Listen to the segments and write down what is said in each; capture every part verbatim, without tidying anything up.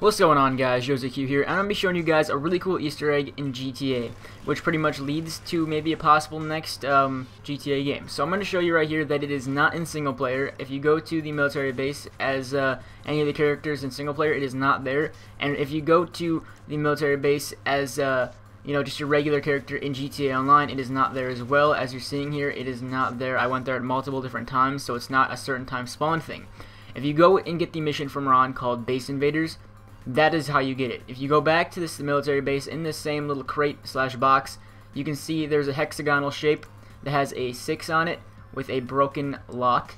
What's going on, guys? Joe Z Q here, and I'm going to be showing you guys a really cool Easter egg in G T A, which pretty much leads to maybe a possible next um, G T A game. So I'm going to show you right here that it is not in single player. If you go to the military base as uh, any of the characters in single player, it is not there. And if you go to the military base as uh, you know, just your regular character in G T A Online, it is not there as well. As you're seeing here, it is not there. I went there at multiple different times, so it's not a certain time spawn thing. If you go and get the mission from Ron called Base Invaders, that is how you get it. If you go back to this military base in this same little crate slash box, you can see there's a hexagonal shape that has a six on it with a broken lock.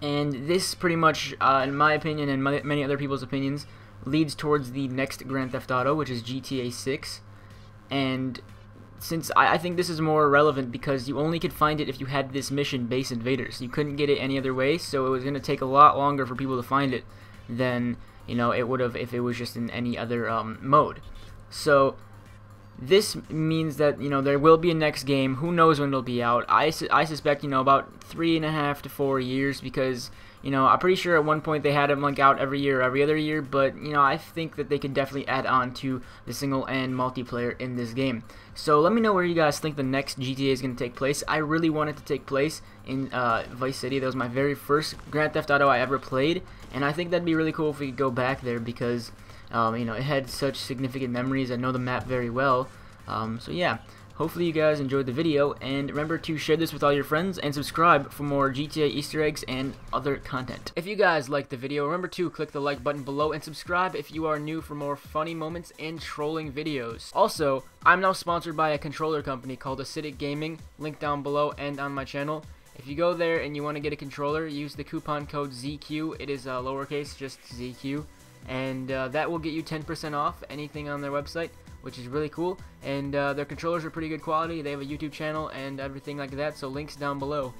And this pretty much, uh, in my opinion and my, many other people's opinions, leads towards the next Grand Theft Auto, which is G T A six. And since I, I think this is more relevant because you only could find it if you had this mission, Base Invaders. You couldn't get it any other way, so it was going to take a lot longer for people to find it than, you know, it would have if it was just in any other um, mode. So this means that, you know, there will be a next game. Who knows when it'll be out? I, su I suspect, you know, about three and a half to four years because, you know, I'm pretty sure at one point they had them like out every year or every other year. But, you know, I think that they could definitely add on to the single and multiplayer in this game. So let me know where you guys think the next G T A is going to take place. I really want it to take place in uh, Vice City. That was my very first Grand Theft Auto I ever played. And I think that'd be really cool if we could go back there because, um, you know, it had such significant memories. I know the map very well. Um, so, yeah. Hopefully you guys enjoyed the video, and remember to share this with all your friends and subscribe for more G T A Easter eggs and other content. If you guys liked the video, remember to click the like button below and subscribe if you are new for more funny moments and trolling videos. Also, I'm now sponsored by a controller company called Acidic Gaming, link down below and on my channel. If you go there and you want to get a controller, use the coupon code Z Q, it is uh, lowercase, just Z Q, and uh, that will get you ten percent off anything on their website, which is really cool, and uh, their controllers are pretty good quality. They have a YouTube channel and everything like that, so links down below.